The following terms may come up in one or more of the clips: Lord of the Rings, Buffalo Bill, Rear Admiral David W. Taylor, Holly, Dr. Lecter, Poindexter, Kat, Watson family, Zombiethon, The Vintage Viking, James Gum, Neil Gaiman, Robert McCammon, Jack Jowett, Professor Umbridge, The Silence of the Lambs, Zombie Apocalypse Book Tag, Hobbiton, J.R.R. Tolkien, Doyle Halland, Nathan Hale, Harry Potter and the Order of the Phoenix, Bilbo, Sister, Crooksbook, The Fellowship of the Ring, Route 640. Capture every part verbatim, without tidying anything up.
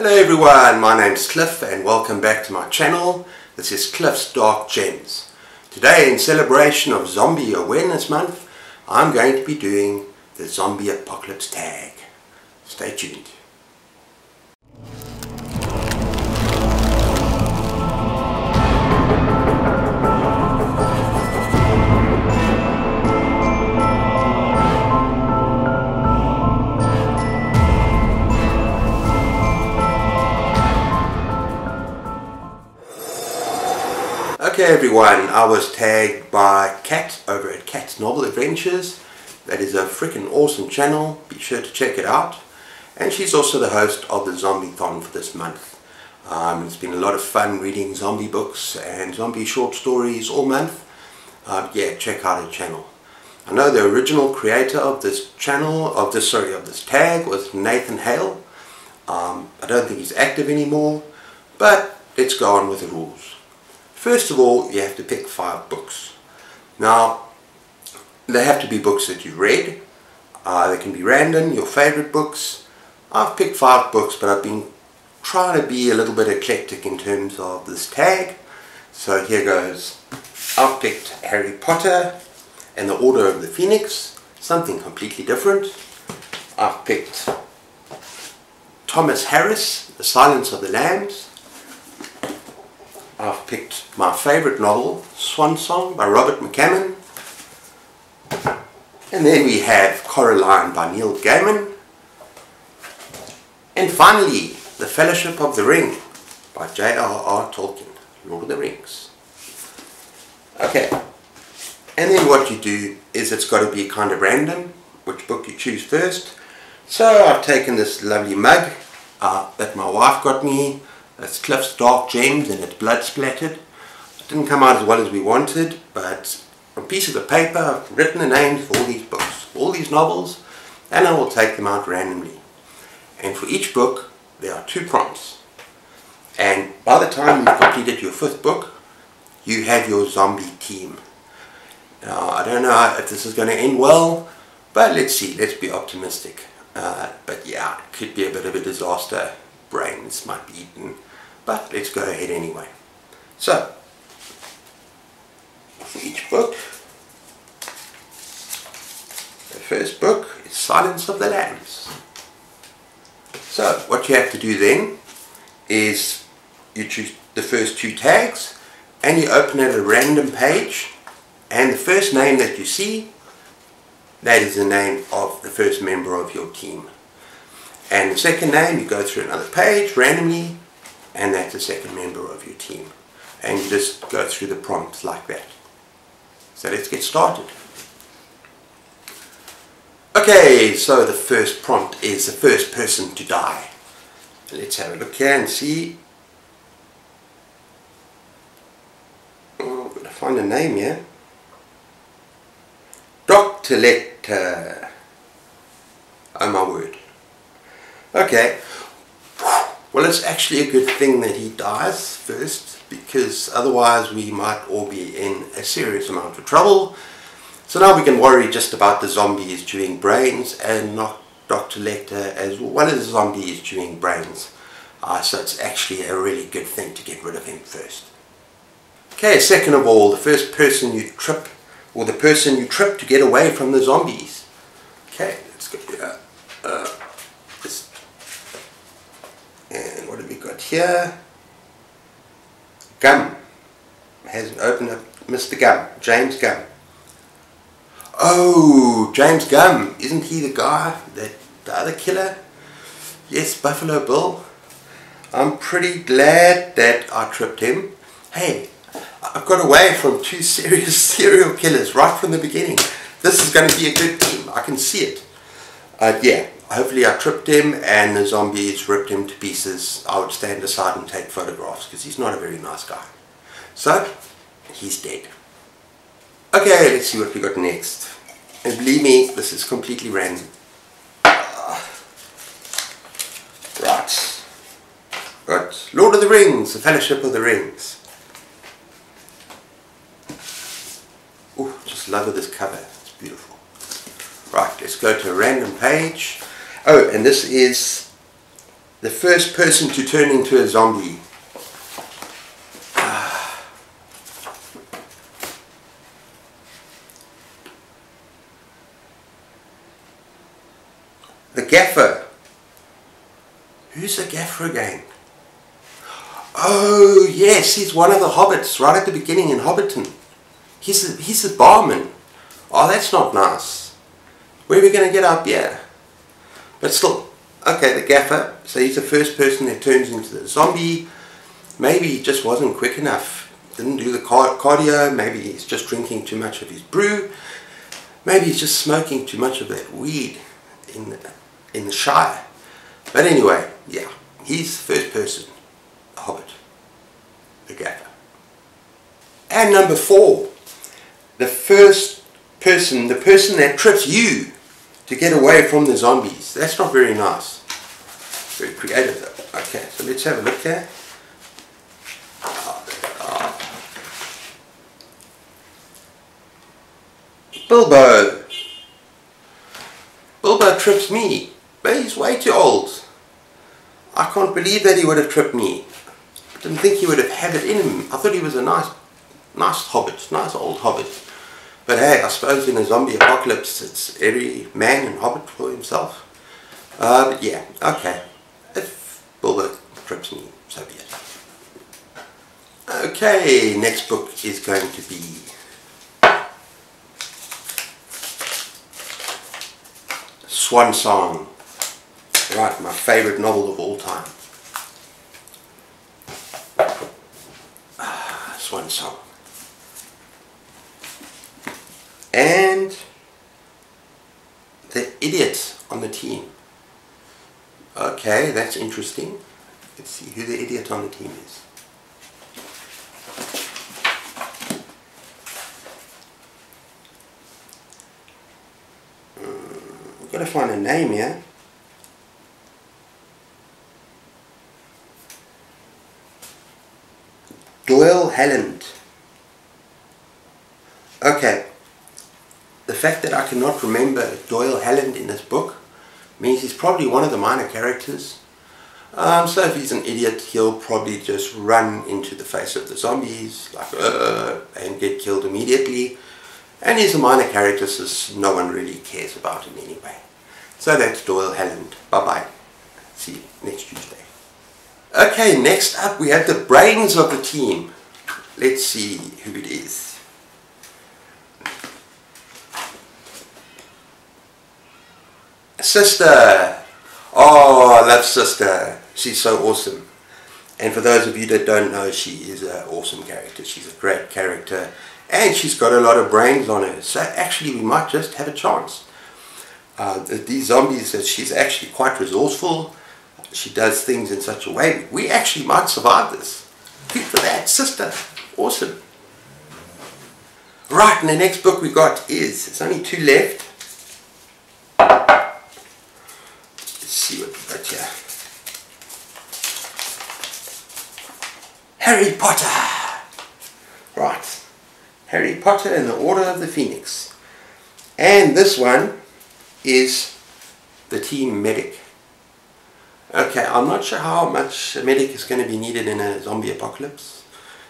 Hello everyone, my name's Cliff and welcome back to my channel. This is Cliff's Dark Gems. Today, in celebration of Zombie Awareness Month, I'm going to be doing the Zombie Apocalypse tag. Stay tuned. Okay everyone, I was tagged by Kat over at Kat's Novel Adventures. That is a freaking awesome channel, be sure to check it out. And she's also the host of the Zombiethon for this month. Um, it's been a lot of fun reading zombie books and zombie short stories all month. Uh, yeah, check out her channel. I know the original creator of this channel, of this, sorry, of this tag was Nathan Hale. Um, I don't think he's active anymore, but let's go on with the rules. First of all, you have to pick five books. Now, they have to be books that you've read. Uh, they can be random, your favourite books. I've picked five books, but I've been trying to be a little bit eclectic in terms of this tag. So here goes. I've picked Harry Potter and the Order of the Phoenix, something completely different. I've picked Thomas Harris, The Silence of the Lambs. I've picked my favourite novel, Swan Song by Robert McCammon. And then we have Coraline by Neil Gaiman. And finally, The Fellowship of the Ring by J R R Tolkien, Lord of the Rings. Okay, and then what you do is it's got to be kind of random, which book you choose first. So I've taken this lovely mug uh, that my wife got me. It's Cliff's Dark Gems and it's blood splattered. It didn't come out as well as we wanted, but on a piece of the paper I've written the names for all these books, all these novels, and I will take them out randomly. And for each book there are two prompts. And by the time you've completed your fifth book, you have your zombie team. Now I don't know if this is going to end well, but let's see, let's be optimistic. Uh, but yeah, it could be a bit of a disaster. Brains might be eaten. But let's go ahead anyway. So, for each book, the first book is Silence of the Lambs. So, what you have to do then is you choose the first two tags and you open at a random page, and the first name that you see, that is the name of the first member of your team. And the second name, you go through another page randomly, and that's the second member of your team. And you just go through the prompts like that. So let's get started. Okay, so the first prompt is the first person to die. Let's have a look here and see. Oh, I've got to find a name here. Doctor Lecter. Oh my word. Okay, well it's actually a good thing that he dies first, because otherwise we might all be in a serious amount of trouble. So now we can worry just about the zombies chewing brains and not Doctor Lecter, as well as the zombies chewing brains. Uh, so it's actually a really good thing to get rid of him first. Okay, second of all, the first person you trip, or the person you trip to get away from the zombies. Okay, let's go do that. Uh, And what have we got here? Gum. Hasn't opened up. Mister Gum. James Gum. Oh, James Gum. Isn't he the guy, that, the other killer? Yes, Buffalo Bill. I'm pretty glad that I tripped him. Hey, I've got away from two serious serial killers right from the beginning. This is going to be a good team. I can see it. Uh, yeah. Hopefully I tripped him and the zombies ripped him to pieces. I would stand aside and take photographs because he's not a very nice guy. So, he's dead. Okay, let's see what we got next. And believe me, this is completely random. Uh, right. Got Lord of the Rings, The Fellowship of the Rings. Ooh, just love this cover. It's beautiful. Right, let's go to a random page. Oh, and this is The first person to turn into a zombie. The Gaffer. Who's the Gaffer again? Oh yes, he's one of the hobbits right at the beginning in Hobbiton. He's the, he's the barman. Oh, that's not nice. Where are we going to get our beer? But still, okay, the Gaffer. So he's the first person that turns into the zombie. Maybe he just wasn't quick enough. Didn't do the cardio. Maybe he's just drinking too much of his brew. Maybe he's just smoking too much of that weed in the, in the Shire. But anyway, yeah, he's the first person, the Hobbit, the Gaffer. And number four, the first person, the person that trips you to get away from the zombies. That's not very nice. Very creative though. Okay, so let's have a look here. Oh, oh. Bilbo. Bilbo trips me, but he's way too old. I can't believe that he would have tripped me. I didn't think he would have had it in him. I thought he was a nice, nice hobbit, nice old hobbit. But hey, I suppose in a zombie apocalypse, it's every man and hobbit for himself. Uh, but yeah, okay. If Bilbo trips me, so be it. Okay, next book is going to be Swan Song. Right, my favourite novel of all time. Ah, Swan Song. And the idiot on the team. Okay, that's interesting. Let's see who the idiot on the team is. I've got to find a name here. Doyle Halland. Okay. The fact that I cannot remember Doyle Halland in this book means he's probably one of the minor characters. Um, so if he's an idiot, he'll probably just run into the face of the zombies like uh, and get killed immediately. And he's a minor character, so no one really cares about him anyway. So that's Doyle Halland. Bye bye. See you next Tuesday. Okay, next up we have the brains of the team. Let's see who it is. Sister! Oh, I love Sister. She's so awesome. And for those of you that don't know, she is an awesome character. She's a great character. And she's got a lot of brains on her. So actually, we might just have a chance. Uh, these zombies, she's actually quite resourceful. She does things in such a way. We actually might survive this. Good for that, Sister. Awesome. Right, and the next book we got is, there's only two left. See what we've got here. Harry Potter! Right. Harry Potter and the Order of the Phoenix. And this one is the team medic. Okay, I'm not sure how much a medic is going to be needed in a zombie apocalypse.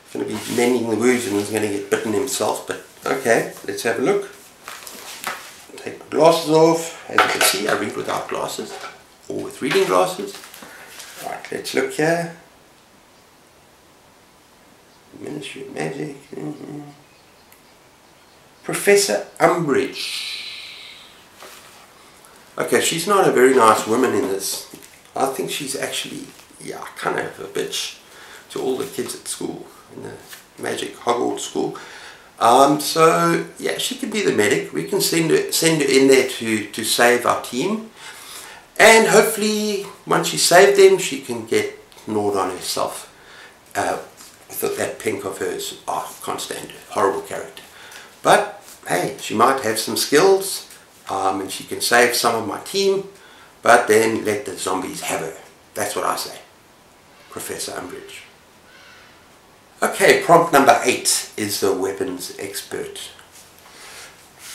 He's going to be mending the wounds and he's going to get bitten himself, but okay, let's have a look. Take my glasses off. As you can see, I read without glasses. Or with reading glasses. Right, let's look here. Ministry of Magic. Mm-hmm. Professor Umbridge. Okay, she's not a very nice woman in this. I think she's actually, yeah, kind of a bitch to all the kids at school, in the magic Hogwarts school. Um, so, yeah, she could be the medic. We can send her, send her in there to, to save our team. And hopefully, once she saved them, she can get gnawed on herself. Uh, I thought that pink of hers, oh, I can't stand her, horrible character. But, hey, she might have some skills, um, and she can save some of my team, but then let the zombies have her. That's what I say. Professor Umbridge. Okay, prompt number eight is the weapons expert.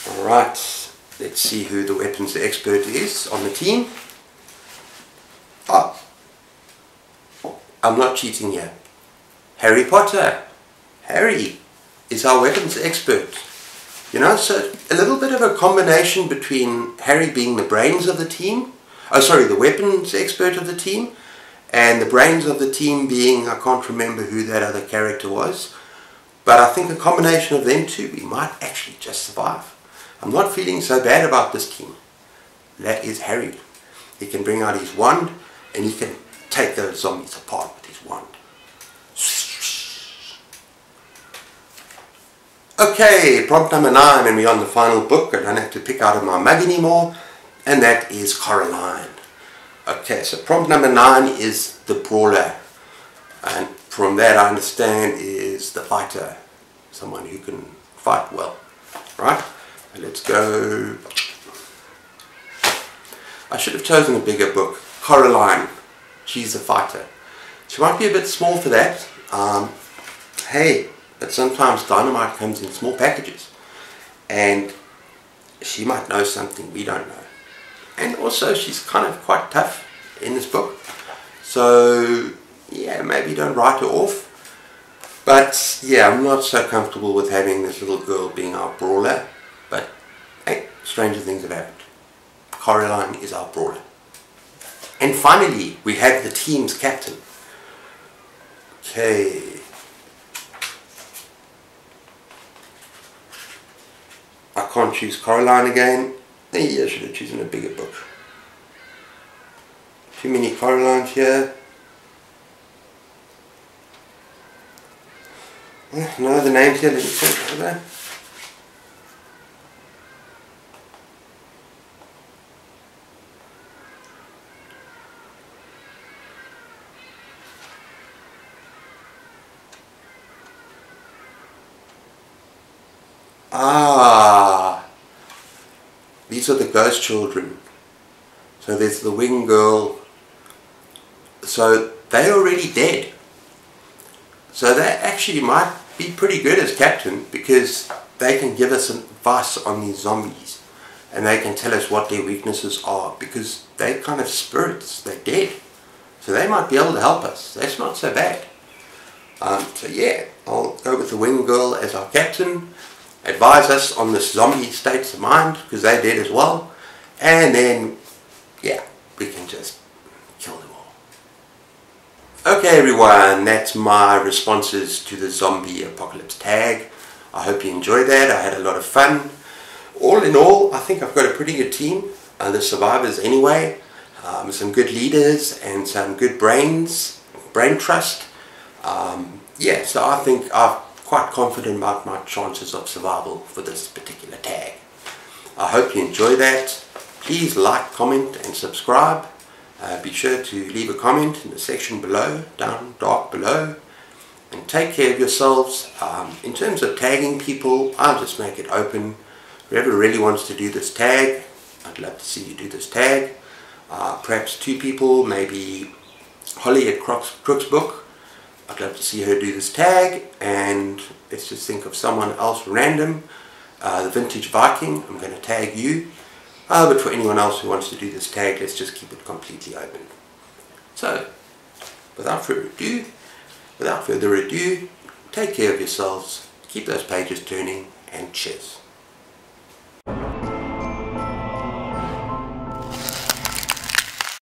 Alright, let's see who the weapons expert is on the team. Oh, I'm not cheating you. Harry Potter. Harry is our weapons expert. You know, so a little bit of a combination between Harry being the brains of the team, oh sorry, the weapons expert of the team, and the brains of the team being, I can't remember who that other character was, but I think a combination of them two, we might actually just survive. I'm not feeling so bad about this team. That is Harry. He can bring out his wand, and he can take those zombies apart with his wand. Okay, prompt number nine, and we're on the final book. I don't have to pick out of my mug anymore, and that is Coraline. Okay, so prompt number nine is The Brawler, and from that I understand is the fighter, someone who can fight well, right? Let's go. I should have chosen a bigger book. Coraline, she's a fighter. She might be a bit small for that. Um, hey, but sometimes dynamite comes in small packages, and she might know something we don't know. And also she's kind of quite tough in this book, so yeah, maybe don't write her off, but yeah, I'm not so comfortable with having this little girl being our brawler, but hey, stranger things have happened. Coraline is our brawler. And finally we have the team's captain. Okay, I can't choose Coraline again. Yeah, I should have chosen a bigger book. Too many Coralines here. No other names here, didn't think, are there? These are the ghost children. So there's the wing girl. So they're already dead. So they actually might be pretty good as captain, because they can give us advice on these zombies, and they can tell us what their weaknesses are, because they're kind of spirits, they're dead. So they might be able to help us. That's not so bad. Um, so yeah, I'll go with the wing girl as our captain. Advise us on this zombie states of mind, because they did as well, and then yeah, we can just kill them all. Okay everyone, that's my responses to the zombie apocalypse tag. I hope you enjoyed that. I had a lot of fun. All in all, I think I've got a pretty good team, uh, the survivors anyway, um, some good leaders and some good brains, brain trust. Um, yeah, so I think I've quite confident about my chances of survival for this particular tag. I hope you enjoy that. Please like, comment and subscribe. Uh, be sure to leave a comment in the section below, down dark below, and take care of yourselves. Um, in terms of tagging people, I'll just make it open. Whoever really wants to do this tag, I'd love to see you do this tag. Uh, perhaps two people, maybe Holly at Crooksbook. I'd love to see her do this tag, and let's just think of someone else random. Uh, the Vintage Viking, I'm going to tag you. Uh, but for anyone else who wants to do this tag, let's just keep it completely open. So, without further ado, without further ado, take care of yourselves, keep those pages turning, and cheers.